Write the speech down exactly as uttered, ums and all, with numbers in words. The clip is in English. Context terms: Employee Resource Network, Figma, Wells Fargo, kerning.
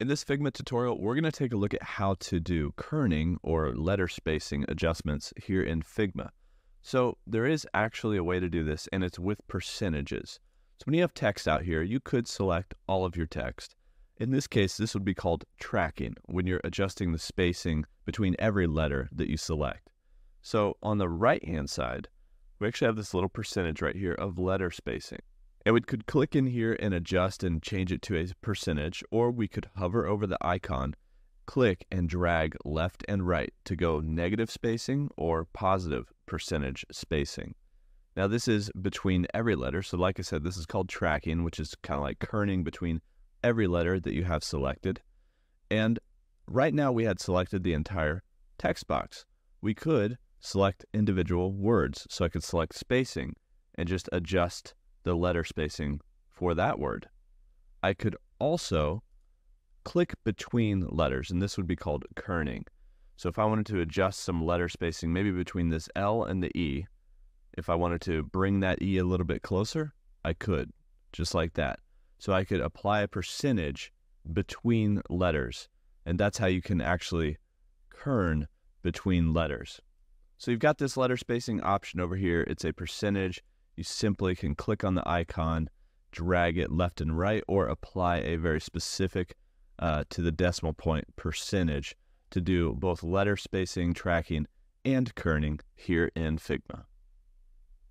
In this Figma tutorial, we're going to take a look at how to do kerning or letter spacing adjustments here in Figma. So there is actually a way to do this, and it's with percentages. So when you have text out here, you could select all of your text. In this case, this would be called tracking when you're adjusting the spacing between every letter that you select. So on the right-hand side, we actually have this little percentage right here of letter spacing. And we could click in here and adjust and change it to a percentage, or we could hover over the icon, click and drag left and right to go negative spacing or positive percentage spacing. Now this is between every letter. So like I said, this is called tracking, which is kind of like kerning between every letter that you have selected. And right now we had selected the entire text box. We could select individual words. So I could select spacing and just adjust the letter spacing for that word. I could also click between letters, and this would be called kerning. So if I wanted to adjust some letter spacing, maybe between this L and the E, if I wanted to bring that E a little bit closer, I could, just like that. So I could apply a percentage between letters, and that's how you can actually kern between letters. So you've got this letter spacing option over here. It's a percentage. You simply can click on the icon, drag it left and right, or apply a very specific uh, to the decimal point percentage to do both letter spacing, tracking, and kerning here in Figma.